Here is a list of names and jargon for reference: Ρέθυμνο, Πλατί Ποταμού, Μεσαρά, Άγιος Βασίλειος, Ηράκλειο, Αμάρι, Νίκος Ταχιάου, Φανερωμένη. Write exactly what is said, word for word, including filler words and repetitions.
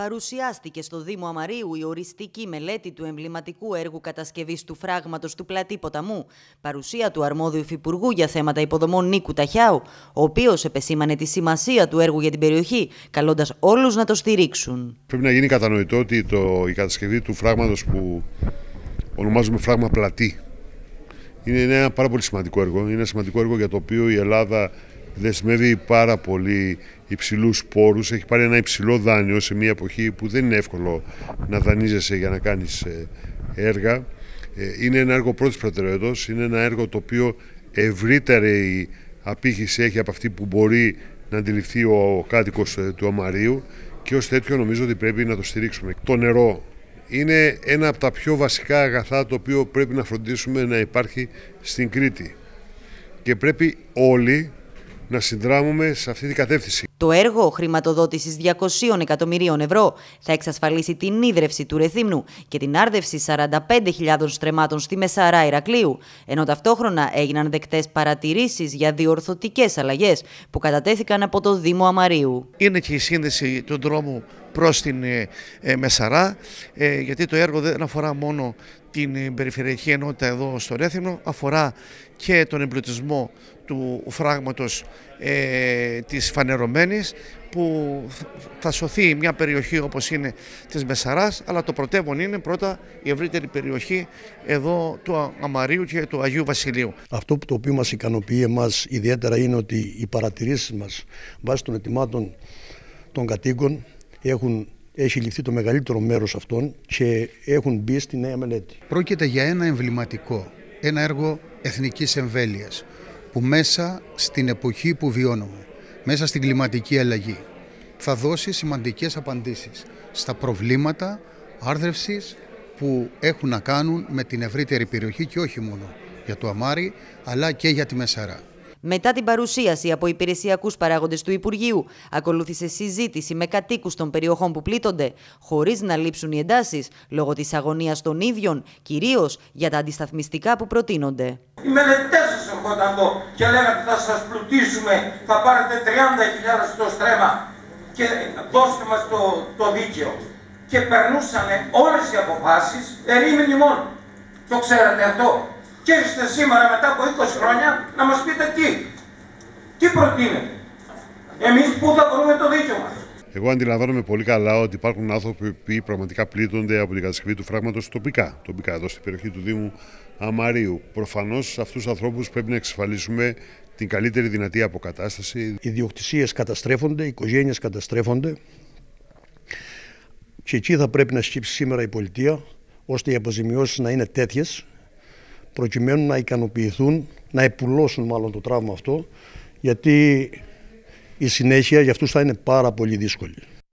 παρουσιάστηκε στο Δήμο Αμαρίου η οριστική μελέτη του εμβληματικού έργου κατασκευής του φράγματος του Πλατί Ποταμού, παρουσία του αρμόδιου υφυπουργού για θέματα υποδομών Νίκου Ταχιάου, ο οποίος επεσήμανε τη σημασία του έργου για την περιοχή, καλώντας όλους να το στηρίξουν. Πρέπει να γίνει κατανοητό ότι το, η κατασκευή του φράγματος που ονομάζουμε φράγμα Πλατί είναι ένα πάρα πολύ σημαντικό έργο. Είναι ένα σημαντικό έργο για το οποίο η Ελλάδα δεσμεύει πάρα πολύ υψηλούς πόρους, έχει πάρει ένα υψηλό δάνειο σε μια εποχή που δεν είναι εύκολο να δανείζεσαι για να κάνεις έργα. Είναι ένα έργο πρώτης προτεραιότητας, είναι ένα έργο το οποίο ευρύτερη απήχηση έχει από αυτή που μπορεί να αντιληφθεί ο κάτοικος του Αμαρίου και ως τέτοιο νομίζω ότι πρέπει να το στηρίξουμε. Το νερό είναι ένα από τα πιο βασικά αγαθά το οποίο πρέπει να φροντίσουμε να υπάρχει στην Κρήτη και πρέπει όλοι να συνδράμουμε σε αυτή την κατεύθυνση. Το έργο χρηματοδότησης διακοσίων εκατομμυρίων ευρώ θα εξασφαλίσει την ίδρυυση του Ρεθύμνου και την άρδευση σαράντα πέντε χιλιάδων στρεμμάτων στη Μεσαρά Ηρακλείου, ενώ ταυτόχρονα έγιναν δεκτές παρατηρήσεις για διορθωτικές αλλαγές που κατατέθηκαν από το Δήμο Αμαρίου. Είναι και η σύνδεση του δρόμου προς την ε, Μεσαρά, ε, γιατί το έργο δεν αφορά μόνο την περιφερειακή ενότητα εδώ στο Ρέθυμνο, αφορά και τον εμπλουτισμό του φράγματος ε, της Φανερωμένης, που θα σωθεί μια περιοχή όπως είναι της Μεσαράς, αλλά το πρωτεύον είναι πρώτα η ευρύτερη περιοχή εδώ του Αμαρίου και του Αγίου Βασιλείου. Αυτό που το οποίο μας ικανοποιεί εμάς ιδιαίτερα είναι ότι οι παρατηρήσεις μας βάσει των ετοιμάτων των κατοίκων έχουν έχει ληφθεί το μεγαλύτερο μέρος αυτών και έχουν μπει στη νέα μελέτη. Πρόκειται για ένα εμβληματικό, ένα έργο εθνικής εμβέλειας που μέσα στην εποχή που βιώνουμε, μέσα στην κλιματική αλλαγή, θα δώσει σημαντικές απαντήσεις στα προβλήματα άρδευσης που έχουν να κάνουν με την ευρύτερη περιοχή και όχι μόνο για το Αμάρι αλλά και για τη Μεσαρά. Μετά την παρουσίαση από υπηρεσιακούς παράγοντες του Υπουργείου, ακολούθησε συζήτηση με κατοίκους των περιοχών που πλήττονται, χωρίς να λείψουν οι εντάσεις λόγω της αγωνίας των ίδιων, κυρίως για τα αντισταθμιστικά που προτείνονται. Οι μελετητές σας έρχονταν εδώ και λέγανε ότι θα σας πλουτίσουμε, θα πάρετε τριάντα χιλιάδες στο στρέμμα και δώστε μας το, το δίκαιο. Και περνούσανε όλες οι αποφάσεις ερήμηνοι μόνο. Το ξέρετε αυτό. Και έρχεστε σήμερα μετά από είκοσι χρόνια να μας πείτε τι, τι προτείνετε, εμείς πού θα βρούμε το δίκαιο μας. Εγώ αντιλαμβάνομαι πολύ καλά ότι υπάρχουν άνθρωποι που πραγματικά πλήττονται από την κατασκευή του φράγματος τοπικά, τοπικά εδώ στην περιοχή του Δήμου Αμαρίου. Προφανώς σε αυτούς τους ανθρώπους πρέπει να εξασφαλίσουμε την καλύτερη δυνατή αποκατάσταση. Οι ιδιοκτησίες καταστρέφονται, οι οικογένειες καταστρέφονται και εκεί θα πρέπει να σκύψει σήμερα η πολιτεία ώστε οι αποζημιώσεις να είναι τέτοιες, προκειμένου να ικανοποιηθούν, να επουλώσουν μάλλον το τραύμα αυτό, γιατί η συνέχεια για αυτούς θα είναι πάρα πολύ δύσκολη.